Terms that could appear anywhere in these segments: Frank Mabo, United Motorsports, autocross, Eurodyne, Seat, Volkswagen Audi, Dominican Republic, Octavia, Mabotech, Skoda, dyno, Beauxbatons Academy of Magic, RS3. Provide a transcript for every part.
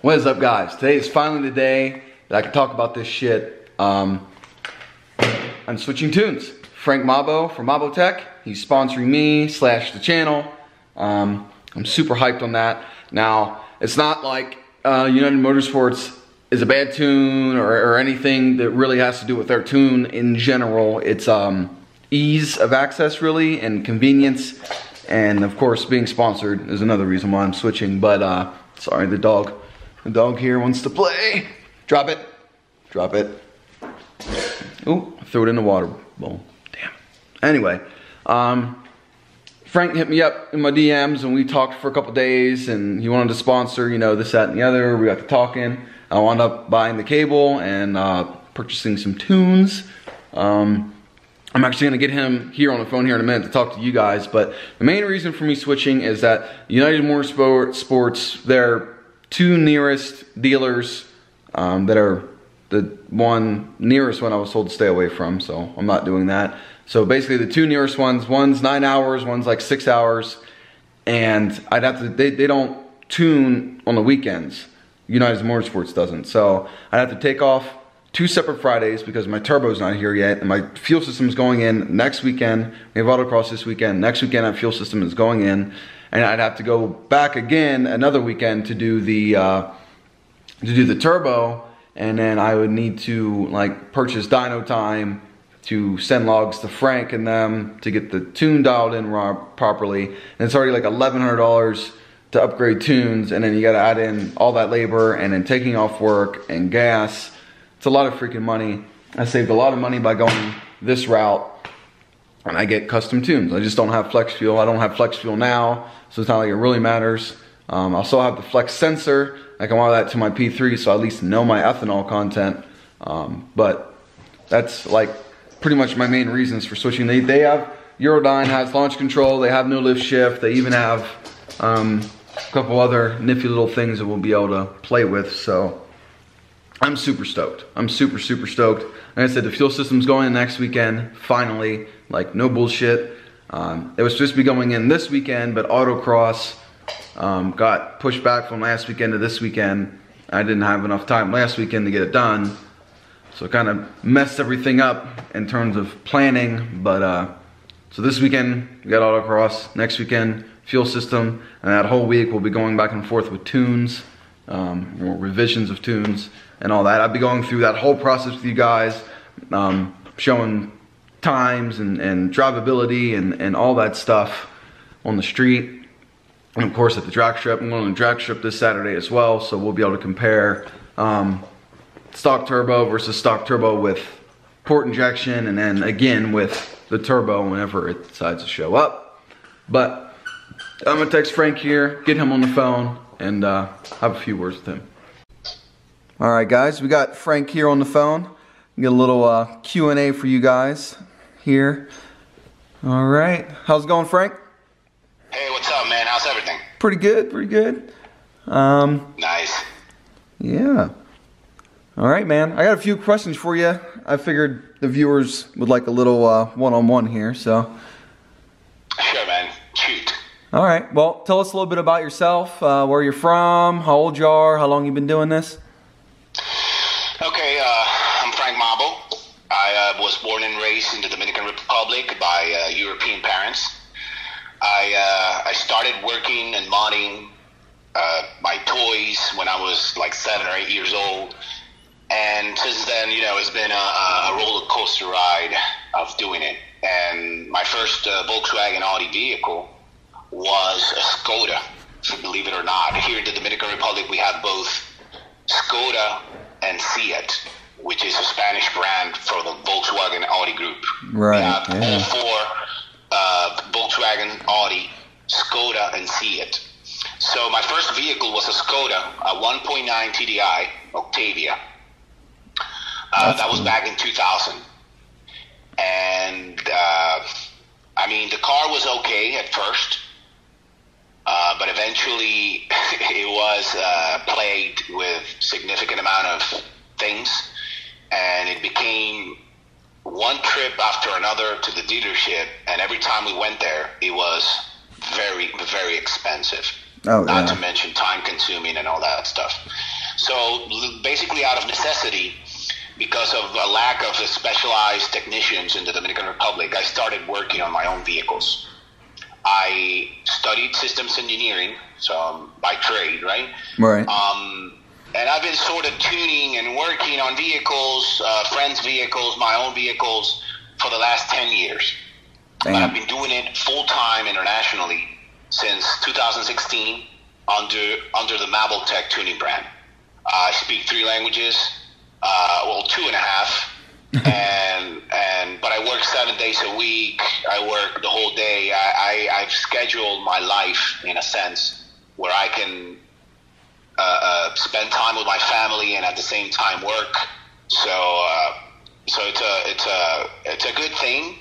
What is up, guys? Today is finally the day that I can talk about this shit. I'm switching tunes. Frank Mabo from Mabotech. He's sponsoring me / the channel. I'm super hyped on that. Now, it's not like United Motorsports is a bad tune or anything that really has to do with their tune in general. It's ease of access, really, and convenience. And of course, being sponsored is another reason why I'm switching. But sorry, the dog. The dog here wants to play. Drop it. Drop it. Ooh, I threw it in the water bowl. Damn. Anyway, Frank hit me up in my DMs and we talked for a couple days and he wanted to sponsor, you know, this, that, and the other. We got to talking. I wound up buying the cable and purchasing some tunes. I'm actually going to get him here on the phone here in a minute to talk to you guys. But the main reason for me switching is that United Motorsports, they're two nearest dealers that are the nearest one I was told to stay away from, so I'm not doing that. So basically the two nearest ones, one's 9 hours, one's like 6 hours, and I'd have to, they don't tune on the weekends. United Motorsports doesn't. So I'd have to take off 2 separate Fridays because my turbo's not here yet and my fuel system's going in next weekend. We have autocross this weekend. Next weekend our fuel system is going in. And I'd have to go back again another weekend to do the turbo, and then I would need to like purchase dyno time to send logs to Frank and them to get the tune dialed in properly. And it's already like $1,100 to upgrade tunes, and then you got to add in all that labor and then taking off work and gas. It's a lot of freaking money. I saved a lot of money by going this route. And I get custom tunes. I just don't have flex fuel. I don't have flex fuel now, so it's not like it really matters. I'll still have the flex sensor. I can wire that to my P3 so I at least know my ethanol content. But that's like pretty much my main reasons for switching. They have, Eurodyne has launch control. They have no lift shift. They even have a couple other nifty little things that we'll be able to play with. So I'm super stoked. I'm super, super stoked. Like I said, the fuel system's going in next weekend, finally. Like, no bullshit. It was supposed to be going in this weekend, but autocross got pushed back from last weekend to this weekend. I didn't have enough time last weekend to get it done. So it kind of messed everything up in terms of planning. But, so this weekend, we got autocross. Next weekend, fuel system. And that whole week, we'll be going back and forth with tunes. Or revisions of tunes and all that. I'll be going through that whole process with you guys, showing times and drivability and all that stuff on the street, and of course at the drag strip. I'm going on the drag strip this Saturday as well, so we'll be able to compare stock turbo versus stock turbo with port injection, and then again with the turbo whenever it decides to show up. But I'm gonna text Frank here, get him on the phone, and have a few words with him. All right, guys, we got Frank here on the phone. We got a little Q&A for you guys here. All right, how's it going, Frank? Hey, what's up, man? How's everything? Pretty good, pretty good. Nice. Yeah. All right, man. I got a few questions for you. I figured the viewers would like a little one-on-one here, so. Sure, man. Shoot. All right, well, tell us a little bit about yourself, where you're from, how old you are, how long you've been doing this. Okay, I'm Frank Mabo. I was born and raised in the Dominican Republic by European parents. I started working and modding my toys when I was like 7 or 8 years old. And since then, you know, it's been a roller coaster ride of doing it. And my first Volkswagen Audi vehicle was a Skoda, believe it or not. Here in the Dominican Republic, we have both Skoda and Seat, which is a Spanish brand for the Volkswagen Audi group. Right. We have all four, Volkswagen, Audi, Skoda, and Seat. So my first vehicle was a Skoda, a 1.9 TDI Octavia. That was back in 2000. And, I mean, the car was okay at first. But eventually, it was plagued with significant amount of things, and it became one trip after another to the dealership, and every time we went there, it was very, very expensive. Oh, not to mention time-consuming and all that stuff. So basically, out of necessity, because of a lack of specialized technicians in the Dominican Republic, I started working on my own vehicles. I studied systems engineering, so by trade, right? Right. And I've been sort of tuning and working on vehicles, friends' vehicles, my own vehicles, for the last 10 years. Damn. But I've been doing it full-time internationally since 2016 under the Mabotech tuning brand. I speak 3 languages, well, 2.5. but I work 7 days a week. I work the whole day. I've scheduled my life in a sense where I can spend time with my family and at the same time work. So it's a good thing.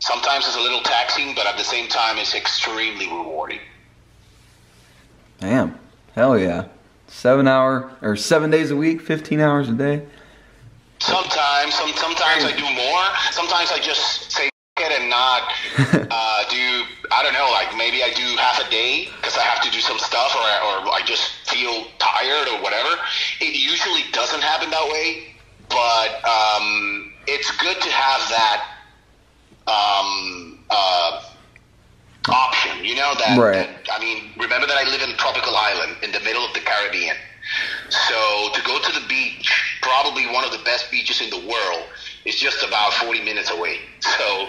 Sometimes it's a little taxing, but at the same time, it's extremely rewarding. Damn, hell yeah! 7 days a week, 15 hours a day. Sometimes I do more. Sometimes I just say it and not do, I don't know, like maybe I do half a day because I have to do some stuff or I just feel tired or whatever. It usually doesn't happen that way, but it's good to have that option, you know, that, right. I mean, remember that I live in a tropical island in the middle of the Caribbean. So to go to the beach, probably one of the best beaches in the world, is just about 40 minutes away. So,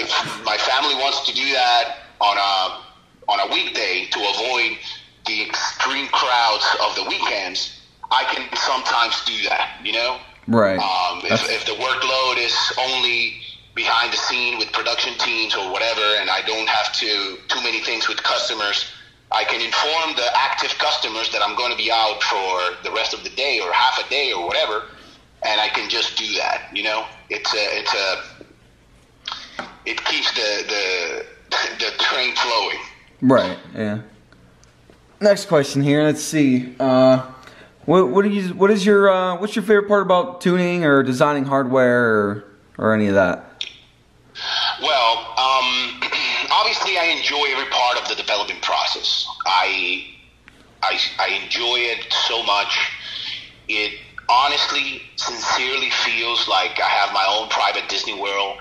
if my family wants to do that on a weekday to avoid the extreme crowds of the weekends, I can sometimes do that, you know? Right. If the workload is only behind the scene with production teams or whatever, and I don't have too many things with customers, I can inform the active customers that I'm going to be out for the rest of the day or half a day or whatever, and I can just do that. You know, it keeps the train flowing. Right. Yeah. Next question here. Let's see. What's your favorite part about tuning or designing hardware or any of that? Well, obviously, I enjoy every part of the development process. I enjoy it so much. It honestly, sincerely feels like I have my own private Disney World,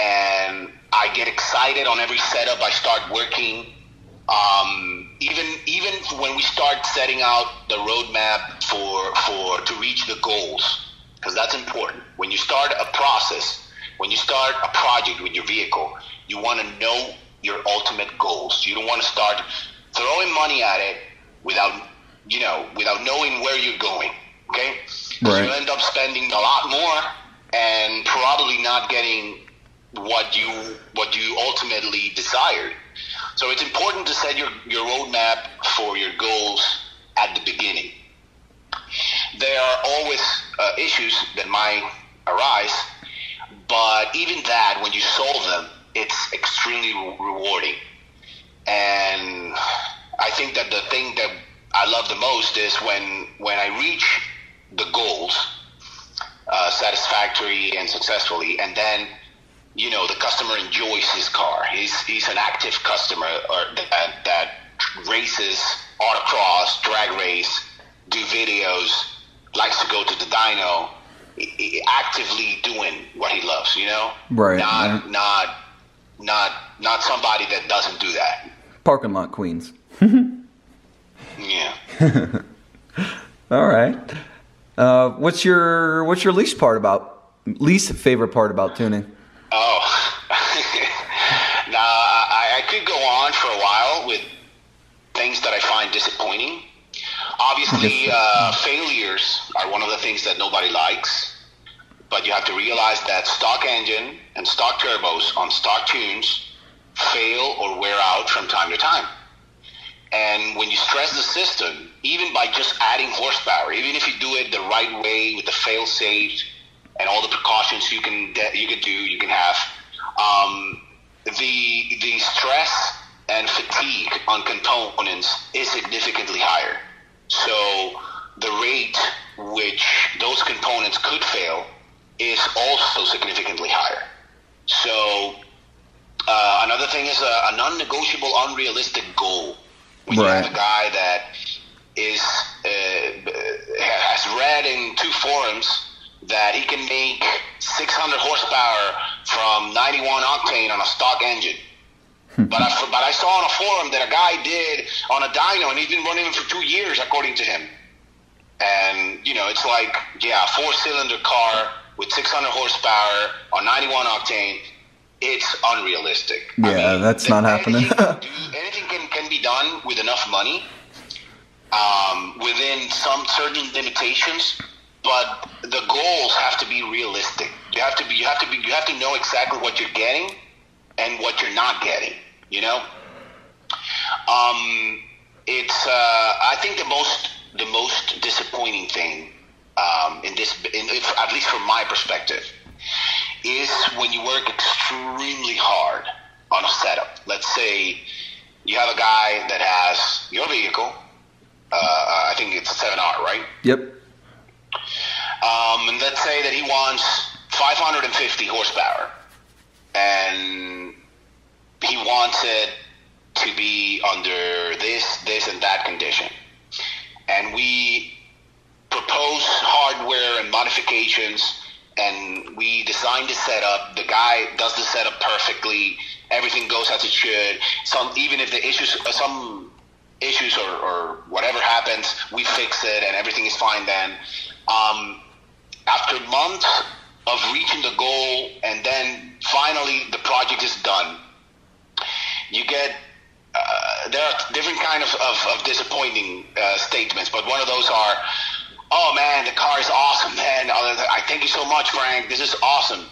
and I get excited on every setup I start working. Even when we start setting out the roadmap to reach the goals, because that's important. When you start a process, when you start a project with your vehicle, you want to know your ultimate goals. You don't want to start throwing money at it without knowing where you're going. Okay, right. You'll end up spending a lot more and probably not getting what you ultimately desired. So it's important to set your roadmap for your goals at the beginning. There are always issues that might arise, but even that, when you solve them, it's extremely rewarding. And I think that the thing that I love the most is when I reach the goals satisfactorily and successfully, and then, you know, the customer enjoys his car. He's an active customer that races autocross, drag race, do videos, likes to go to the dyno, actively doing what he loves, you know? Right. Not somebody that doesn't do that. Parking lot queens. Yeah. All right. What's your least favorite part about tuning? Oh, now I could go on for a while with things that I find disappointing. Obviously, failures are one of the things that nobody likes, but you have to realize that stock engine and stock turbos on stock tunes fail or wear out from time to time. And when you stress the system, even by just adding horsepower, even if you do it the right way with the fail safe and all the precautions you can have, the stress and fatigue on components is significantly higher. So the rate which those components could fail is also significantly higher. So another thing is a non-negotiable, unrealistic goal. When you have a guy that is has read in two forums that he can make 600 horsepower from 91 octane on a stock engine. But I saw on a forum that a guy did on a dyno, and he's been running it for 2 years, according to him. And, you know, it's like, yeah, four-cylinder car with 600 horsepower on 91 octane, it's unrealistic. Yeah, I mean, that's not happening. Anything can be done with enough money, within some certain limitations, but the goals have to be realistic. You have to know exactly what you're getting and what you're not getting, you know? It's, I think the most disappointing thing, at least from my perspective, is when you work extremely hard on a setup. Let's say you have a guy that has your vehicle. I think it's a 7R, right? Yep. And let's say that he wants 550 horsepower, and he wants it to be under this, and that condition. And we propose hardware and modifications, and we design the setup. The guy does the setup perfectly. Everything goes as it should. Even if some issues or whatever happens, we fix it, and everything is fine then. After months of reaching the goal, and then finally the project is done, you get there are different kind of disappointing statements, but one of those are, "Oh man, the car is awesome, man! I thank you so much, Frank. This is awesome."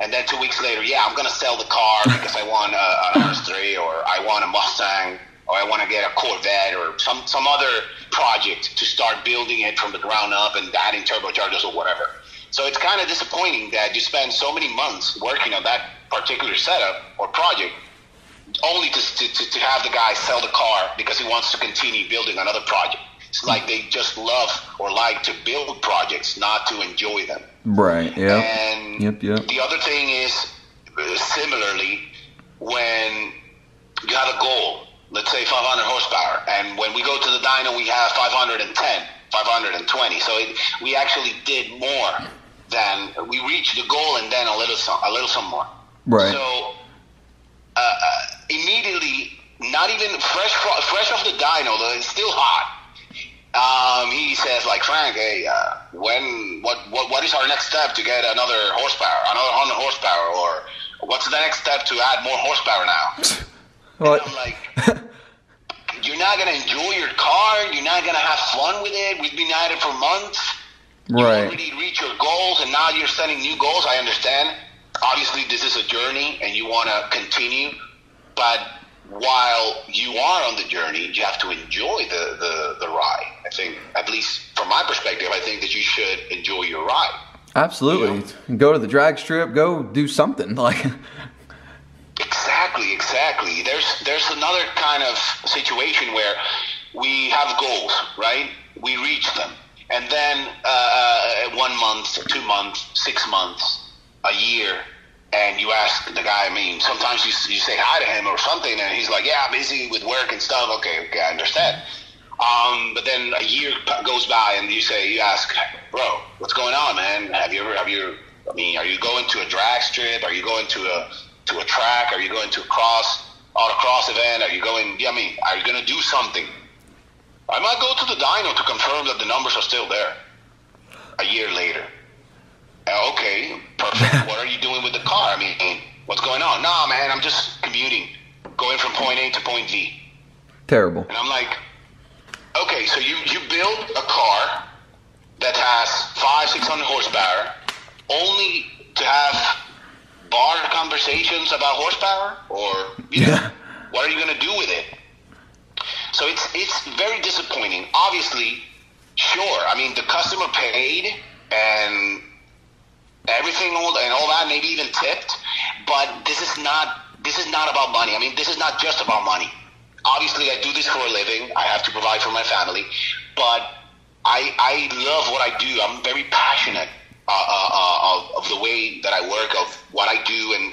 And then 2 weeks later, yeah, I'm gonna sell the car because I want an RS3, or I want a Mustang, or I want to get a Corvette, or some other project to start building it from the ground up and adding turbochargers or whatever. So it's kind of disappointing that you spend so many months working on that particular setup or project, only to have the guy sell the car because he wants to continue building another project. It's like they just love or like to build projects, not to enjoy them. Right, yeah. And the other thing is, similarly, when you have a goal, let's say 500 horsepower, and when we go to the dyno, we have 510, 520. So we actually did more than we reached the goal, and then a little some more. Right. So immediately, not even fresh off the dyno, though it's still hot. He says, like, "Frank, hey, what is our next step to get another 100 horsepower, or what's the next step to add more horsepower now?" Well, I'm like, you're not going to enjoy your car. You're not going to have fun with it. We've been at it for months. Right. You already reached your goals, and now you're setting new goals. I understand. Obviously, this is a journey, and you want to continue. But while you are on the journey, you have to enjoy the ride. I think, at least from my perspective, I think that you should enjoy your ride. Absolutely. You know? Go to the drag strip. Go do something. Like... Exactly. There's another kind of situation where we have goals, right? We reach them. And then 1 month, 2 months, 6 months, a year, and you ask the guy, I mean, sometimes you say hi to him or something, and he's like, "Yeah, I'm busy with work and stuff." Okay, I understand. But then a year goes by, and you ask, "Bro, what's going on, man? Are you going to a drag strip? Are you going to a track? Are you going to a autocross event? Are you going to do something?" I might go to the dyno to confirm that the numbers are still there a year later. Okay, perfect. What are you doing with the car? I mean, what's going on? Nah, man, I'm just commuting, going from point A to point B. Terrible. And I'm like, okay, so you build a car that has 500-600 horsepower only to have barred conversations about horsepower, or what are you going to do with it? So it's very disappointing. Obviously, sure. I mean, the customer paid and everything, all that, maybe even tipped. But this is not about money. I mean, this is not just about money. Obviously, I do this for a living. I have to provide for my family, but I love what I do. I'm very passionate of the way that I work, of what I do, and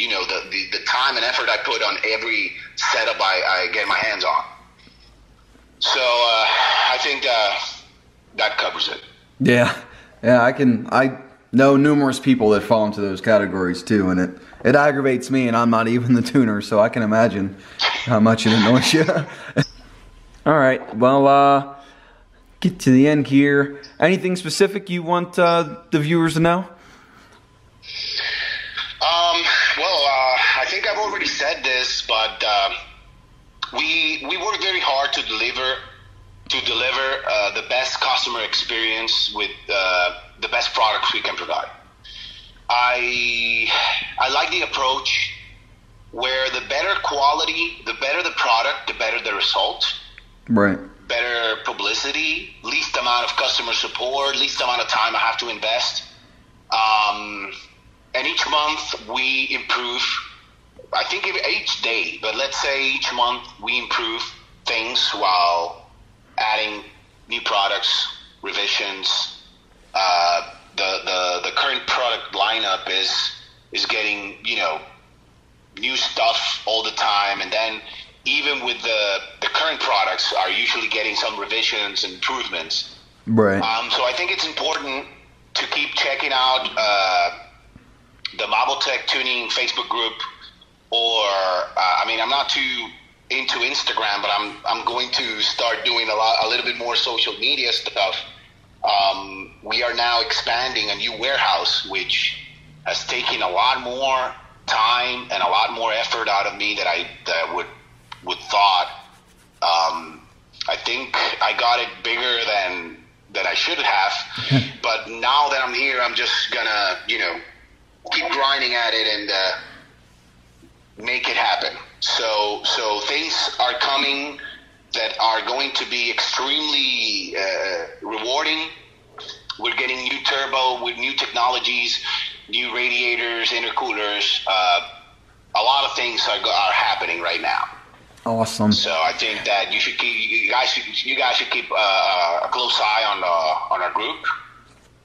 you know, the time and effort I put on every setup I get my hands on. So I think that covers it. Yeah, I know numerous people that fall into those categories too, and it aggravates me, and I'm not even the tuner, so I can imagine how much it annoys you. All right, well, get to the end here. Anything specific you want the viewers to know? Well, I think I've already said this, but we work very hard to deliver the best customer experience with the best products we can provide. I like the approach where the better quality, the better the product, the better the result. Right. Better publicity, least amount of customer support, least amount of time I have to invest. And each month we improve. I think each day, but let's say each month we improve things while adding new products, revisions. The current product lineup is getting, you know, new stuff all the time, and then even with the current products are usually getting some revisions and improvements. Right. So I think it's important to keep checking out the Mabotech tuning Facebook group. Or, I mean, I'm not too into Instagram, but I'm going to start doing a little bit more social media stuff. We are now expanding a new warehouse, which has taken a lot more time and a lot more effort out of me that I would thought. I think I got it bigger than I should have, but now that I'm here, I'm just gonna, you know, keep grinding at it and make it happen. So things are coming that are going to be extremely rewarding. We're getting new turbo with new technologies, new radiators, intercoolers. A lot of things are happening right now. Awesome. So I think that you guys should keep a close eye on our group,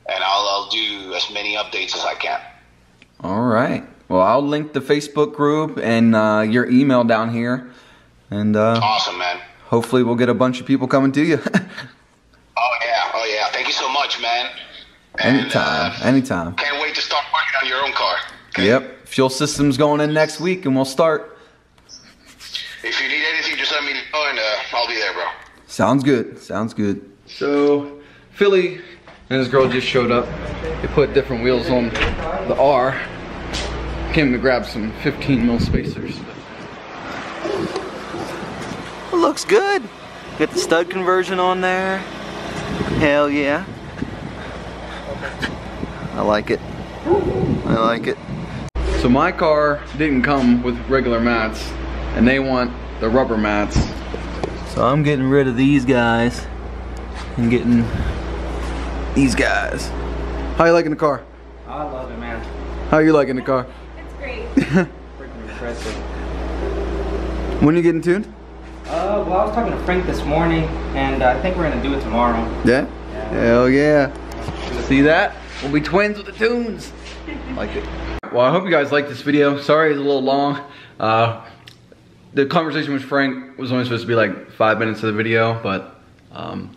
and I'll do as many updates as I can. All right. Well, I'll link the Facebook group and your email down here, and awesome, man. Hopefully, we'll get a bunch of people coming to you. Oh yeah! Thank you so much, man. And, anytime. Can't wait to start working on your own car. Okay? Yep, fuel system's going in next week, and we'll start. If you need anything, just let me know, and I'll be there, bro. Sounds good. So, Philly and his girl just showed up. They put different wheels on the R. Came to grab some 15 mil spacers. It looks good. Got the stud conversion on there. Hell yeah. I like it. So my car didn't come with regular mats, and they want the rubber mats. So I'm getting rid of these guys and getting these guys. How you liking the car? I love it, man. How you liking the car? Freaking impressive. When are you getting tuned? Well, I was talking to Frank this morning, and I think we're gonna do it tomorrow. Yeah? Hell yeah. See that? We'll be twins with the tunes. Like it. Well, I hope you guys liked this video. Sorry it's a little long. The conversation with Frank was only supposed to be like 5 minutes of the video, but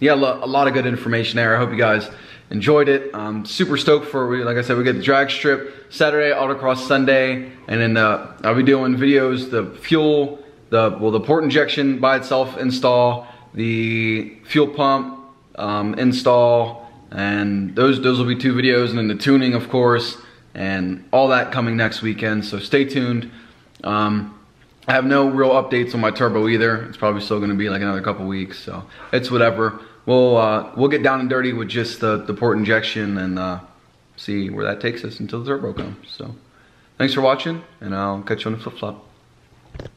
yeah, a lot of good information there. I hope you guys enjoyed it. I'm super stoked like I said, we get the drag strip Saturday, autocross Sunday, and then I'll be doing videos, the fuel, the port injection by itself install, the fuel pump install, and those will be 2 videos, and then the tuning, of course, and all that coming next weekend, so stay tuned. I have no real updates on my turbo either. It's probably still gonna be like another couple weeks, so it's whatever. We'll get down and dirty with just the port injection and see where that takes us until the turbo comes. So thanks for watching, and I'll catch you on the flip-flop.